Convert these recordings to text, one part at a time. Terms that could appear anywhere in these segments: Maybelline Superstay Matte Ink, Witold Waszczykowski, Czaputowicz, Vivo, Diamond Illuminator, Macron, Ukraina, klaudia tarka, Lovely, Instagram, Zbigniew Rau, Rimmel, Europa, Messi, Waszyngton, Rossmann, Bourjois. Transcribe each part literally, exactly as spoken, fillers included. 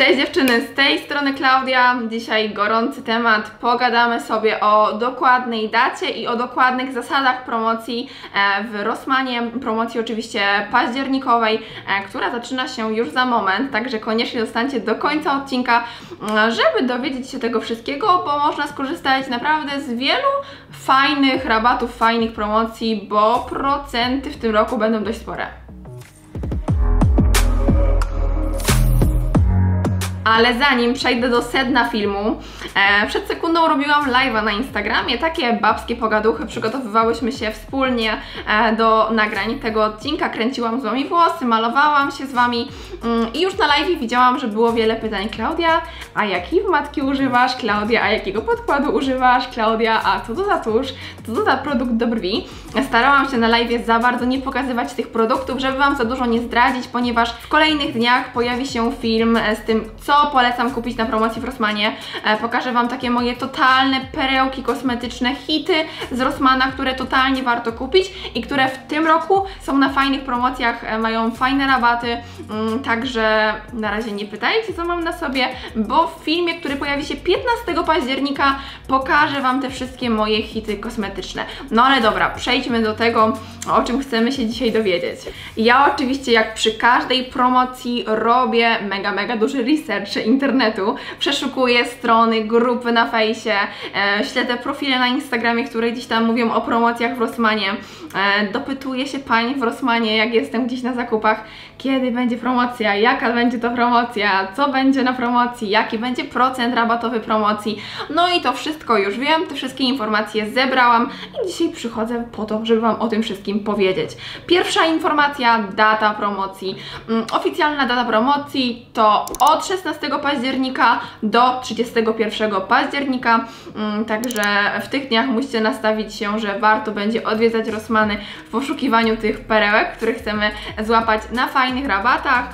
Cześć dziewczyny, z tej strony Klaudia. Dzisiaj gorący temat. Pogadamy sobie o dokładnej dacie i o dokładnych zasadach promocji w Rossmanie. Promocji oczywiście październikowej, która zaczyna się już za moment. Także koniecznie zostańcie do końca odcinka, żeby dowiedzieć się tego wszystkiego, bo można skorzystać naprawdę z wielu fajnych rabatów, fajnych promocji, bo procenty w tym roku będą dość spore. Ale zanim przejdę do sedna filmu, e, przed sekundą robiłam live'a na Instagramie, takie babskie pogaduchy, przygotowywałyśmy się wspólnie e, do nagrań tego odcinka, kręciłam z Wami włosy, malowałam się z Wami mm, i już na live'ie widziałam, że było wiele pytań. Klaudia, a jakiej matki używasz? Klaudia, a jakiego podkładu używasz? Klaudia, a co to za tusz? Co to za produkt do brwi? Starałam się na live'ie za bardzo nie pokazywać tych produktów, żeby Wam za dużo nie zdradzić, ponieważ w kolejnych dniach pojawi się film z tym, co polecam kupić na promocji w Rossmanie. E, pokażę Wam takie moje totalne perełki kosmetyczne, hity z Rossmana, które totalnie warto kupić i które w tym roku są na fajnych promocjach, e, mają fajne rabaty, mm, także na razie nie pytajcie, co mam na sobie, bo w filmie, który pojawi się piętnastego października, pokażę Wam te wszystkie moje hity kosmetyczne. No ale dobra, przejdźmy do tego, o czym chcemy się dzisiaj dowiedzieć. Ja oczywiście, jak przy każdej promocji, robię mega, mega duży research internetu, przeszukuję strony, grupy na fejsie, e, śledzę profile na Instagramie, które gdzieś tam mówią o promocjach w Rossmanie, e, dopytuję się pań w Rossmanie, jak jestem gdzieś na zakupach, kiedy będzie promocja, jaka będzie to promocja, co będzie na promocji, jaki będzie procent rabatowy promocji, no i to wszystko już wiem, te wszystkie informacje zebrałam i dzisiaj przychodzę po to, żeby Wam o tym wszystkim powiedzieć. Pierwsza informacja, data promocji. Mm, oficjalna data promocji to od szesnastego października do trzydziestego pierwszego października, także w tych dniach musicie nastawić się, że warto będzie odwiedzać Rossmany w poszukiwaniu tych perełek, które chcemy złapać na fajnych rabatach.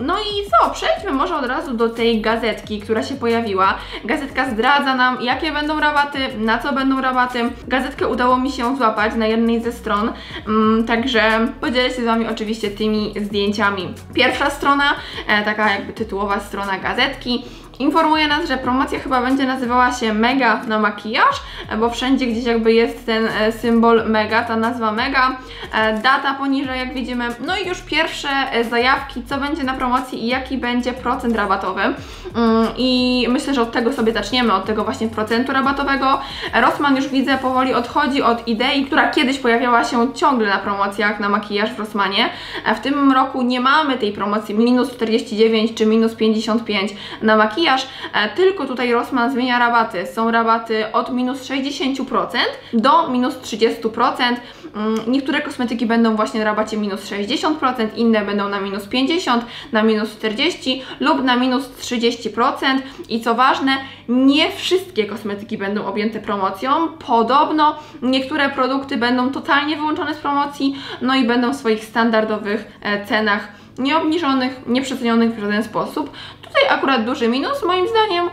No i co, przejdźmy może od razu do tej gazetki, która się pojawiła. Gazetka zdradza nam, jakie będą rabaty, na co będą rabaty. Gazetkę udało mi się złapać na jednej ze stron, także podzielę się z Wami oczywiście tymi zdjęciami. Pierwsza strona, taka jakby tytułowa strona gazetki, informuje nas, że promocja chyba będzie nazywała się Mega na makijaż, bo wszędzie gdzieś jakby jest ten symbol Mega, ta nazwa Mega, data poniżej jak widzimy, no i już pierwsze zajawki, co będzie na promocji i jaki będzie procent rabatowy. I myślę, że od tego sobie zaczniemy, od tego właśnie procentu rabatowego. Rossmann, już widzę, powoli odchodzi od idei, która kiedyś pojawiała się ciągle na promocjach na makijaż w Rossmanie. W tym roku nie mamy tej promocji minus czterdzieści dziewięć czy minus pięćdziesiąt pięć na makijaż, tylko tutaj Rossmann zmienia rabaty. Są rabaty od minus sześćdziesiąt procent do minus trzydzieści procent. Niektóre kosmetyki będą właśnie na rabacie minus sześćdziesiąt procent, inne będą na minus pięćdziesiąt procent, na minus czterdzieści procent lub na minus trzydzieści procent. I co ważne, nie wszystkie kosmetyki będą objęte promocją. Podobno niektóre produkty będą totalnie wyłączone z promocji, no i będą w swoich standardowych cenach nieobniżonych, nieprzecenionych w żaden sposób. Tutaj akurat duży minus moim zdaniem,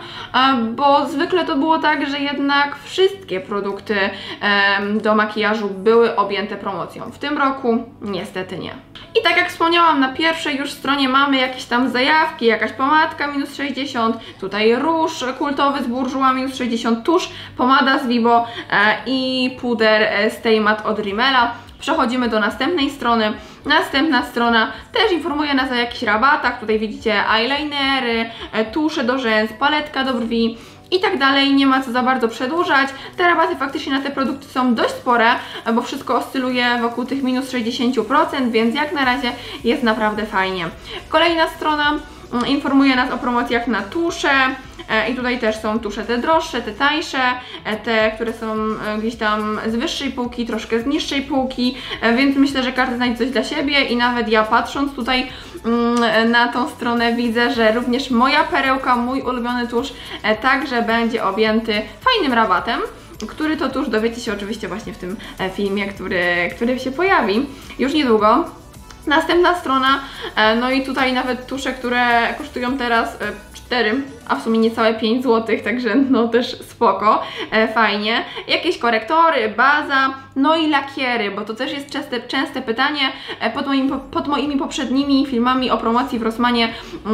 bo zwykle to było tak, że jednak wszystkie produkty do makijażu były objęte promocją. W tym roku niestety nie. I tak jak wspomniałam, na pierwszej już stronie mamy jakieś tam zajawki, jakaś pomadka minus sześćdziesiąt, tutaj róż kultowy z Bourjois minus sześćdziesiąt, tusz, pomada z Vivo i puder Stay Matte od Rimmela. Przechodzimy do następnej strony. Następna strona też informuje nas o jakichś rabatach. Tutaj widzicie eyelinery, tusze do rzęs, paletka do brwi i tak dalej. Nie ma co za bardzo przedłużać. Te rabaty faktycznie na te produkty są dość spore, bo wszystko oscyluje wokół tych minus sześćdziesiąt procent, więc jak na razie jest naprawdę fajnie. Kolejna strona informuje nas o promocjach na tusze. I tutaj też są tusze te droższe, te tańsze, te, które są gdzieś tam z wyższej półki, troszkę z niższej półki, więc myślę, że każdy znajdzie coś dla siebie i nawet ja, patrząc tutaj na tą stronę, widzę, że również moja perełka, mój ulubiony tusz także będzie objęty fajnym rabatem, który to tusz dowiecie się oczywiście właśnie w tym filmie, który, który się pojawi już niedługo. Następna strona, no i tutaj nawet tusze, które kosztują teraz cztery a w sumie niecałe pięć złotych, także no też spoko, e, fajnie. Jakieś korektory, baza, no i lakiery, bo to też jest częste, częste pytanie. Pod, moim, pod moimi poprzednimi filmami o promocji w Rossmanie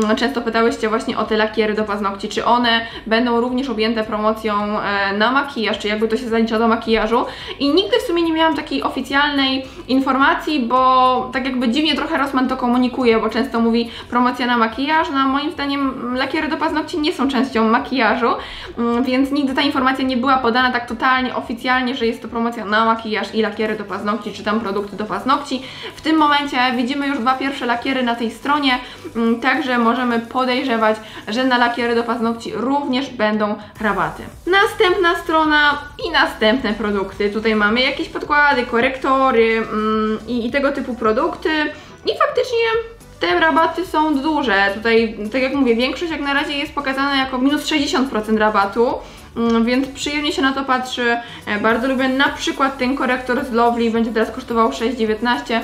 m, często pytałyście właśnie o te lakiery do paznokci, czy one będą również objęte promocją e, na makijaż, czy jakby to się zalicza do makijażu. I nigdy w sumie nie miałam takiej oficjalnej informacji, bo tak jakby dziwnie trochę Rossmann to komunikuje, bo często mówi promocja na makijaż, no a moim zdaniem lakiery do paznokci nie są częścią makijażu, więc nigdy ta informacja nie była podana tak totalnie oficjalnie, że jest to promocja na makijaż i lakiery do paznokci, czy tam produkty do paznokci. W tym momencie widzimy już dwa pierwsze lakiery na tej stronie, także możemy podejrzewać, że na lakiery do paznokci również będą rabaty. Następna strona i następne produkty. Tutaj mamy jakieś podkłady, korektory mm, i, i tego typu produkty i faktycznie te rabaty są duże. Tutaj, tak jak mówię, większość jak na razie jest pokazana jako minus sześćdziesiąt procent rabatu, więc przyjemnie się na to patrzy. Bardzo lubię na przykład ten korektor z Lovely, będzie teraz kosztował sześć dziewiętnaście,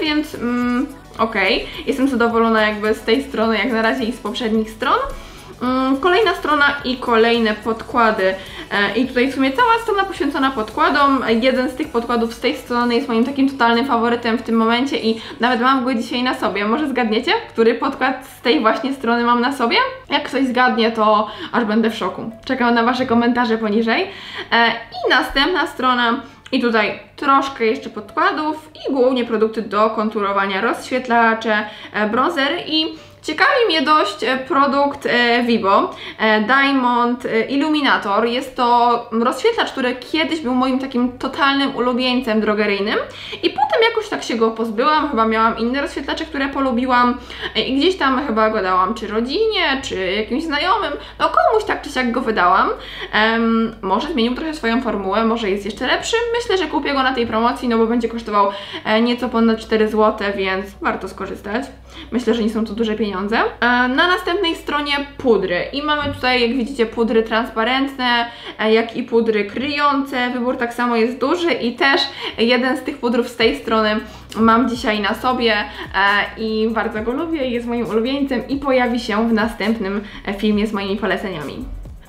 więc mm, okej, okay. Jestem zadowolona jakby z tej strony jak na razie i z poprzednich stron. Kolejna strona i kolejne podkłady. I tutaj w sumie cała strona poświęcona podkładom. Jeden z tych podkładów z tej strony jest moim takim totalnym faworytem w tym momencie i nawet mam go dzisiaj na sobie. Może zgadniecie, który podkład z tej właśnie strony mam na sobie? Jak ktoś zgadnie, to aż będę w szoku. Czekam na Wasze komentarze poniżej. I następna strona. I tutaj troszkę jeszcze podkładów i głównie produkty do konturowania, rozświetlacze, bronzery i ciekawi mnie dość produkt Vivo, Diamond Illuminator. Jest to rozświetlacz, który kiedyś był moim takim totalnym ulubieńcem drogeryjnym i potem jakoś tak się go pozbyłam, chyba miałam inne rozświetlacze, które polubiłam i gdzieś tam chyba go dałam, czy rodzinie, czy jakimś znajomym, no komuś tak czy siak go wydałam. Um, może zmienił trochę swoją formułę, może jest jeszcze lepszy. Myślę, że kupię go na tej promocji, no bo będzie kosztował nieco ponad cztery złote, więc warto skorzystać. Myślę, że nie są to duże pieniądze. Na następnej stronie pudry i mamy tutaj, jak widzicie, pudry transparentne, jak i pudry kryjące. Wybór tak samo jest duży i też jeden z tych pudrów z tej strony mam dzisiaj na sobie i bardzo go lubię, jest moim ulubieńcem i pojawi się w następnym filmie z moimi poleceniami.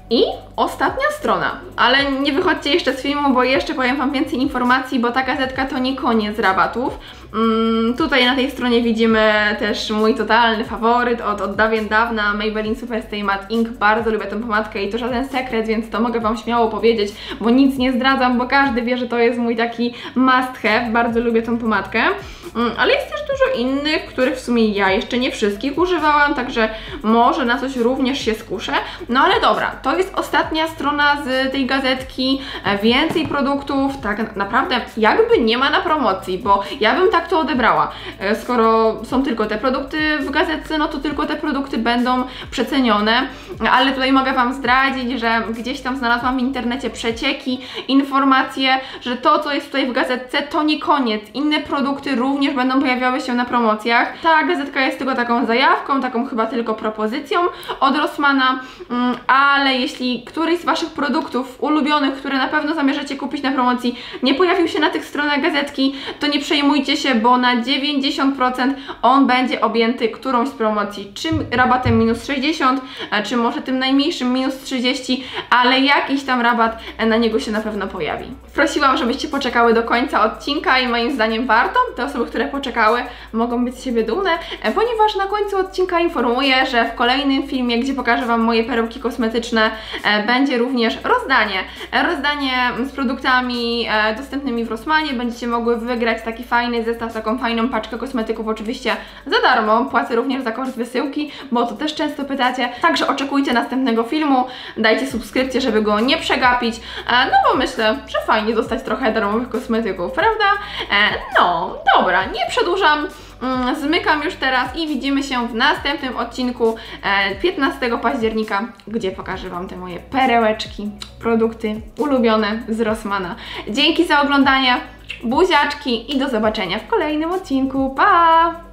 I ostatnia strona, ale nie wychodźcie jeszcze z filmu, bo jeszcze powiem Wam więcej informacji, bo ta gazetka to nie koniec rabatów. Mm, tutaj na tej stronie widzimy też mój totalny faworyt od, od dawien dawna, Maybelline Superstay Matte Ink. Bardzo lubię tę pomadkę i to żaden sekret, więc to mogę Wam śmiało powiedzieć, bo nic nie zdradzam, bo każdy wie, że to jest mój taki must have. Bardzo lubię tą pomadkę, mm, ale jest też dużo innych, których w sumie ja jeszcze nie wszystkich używałam, także może na coś również się skuszę. No ale dobra, to jest ostatnia strona z tej gazetki, więcej produktów, tak naprawdę jakby nie ma na promocji, bo ja bym tak to odebrała. Skoro są tylko te produkty w gazetce, no to tylko te produkty będą przecenione, ale tutaj mogę Wam zdradzić, że gdzieś tam znalazłam w internecie przecieki, informacje, że to, co jest tutaj w gazetce, to nie koniec. Inne produkty również będą pojawiały się na promocjach. Ta gazetka jest tylko taką zajawką, taką chyba tylko propozycją od Rossmana, ale jeśli któryś z Waszych produktów ulubionych, które na pewno zamierzacie kupić na promocji, nie pojawił się na tych stronach gazetki, to nie przejmujcie się, bo na dziewięćdziesiąt procent on będzie objęty którąś z promocji, czy rabatem minus sześćdziesiąt, czy może tym najmniejszym minus trzydzieści, ale jakiś tam rabat na niego się na pewno pojawi. Prosiłam, żebyście poczekały do końca odcinka i moim zdaniem warto. Te osoby, które poczekały, mogą być z siebie dumne, ponieważ na końcu odcinka informuję, że w kolejnym filmie, gdzie pokażę Wam moje perełki kosmetyczne, będzie również rozdanie. Rozdanie z produktami dostępnymi w Rossmanie. Będziecie mogły wygrać taki fajny zestaw, taką fajną paczkę kosmetyków, oczywiście za darmo, płacę również za koszt wysyłki, bo to też często pytacie, także oczekujcie następnego filmu, dajcie subskrypcję, żeby go nie przegapić, no bo myślę, że fajnie dostać trochę darmowych kosmetyków, prawda? No, dobra, nie przedłużam, zmykam już teraz i widzimy się w następnym odcinku piętnastego października, gdzie pokażę Wam te moje perełeczki, produkty ulubione z Rossmana. Dzięki za oglądanie, buziaczki i do zobaczenia w kolejnym odcinku, pa!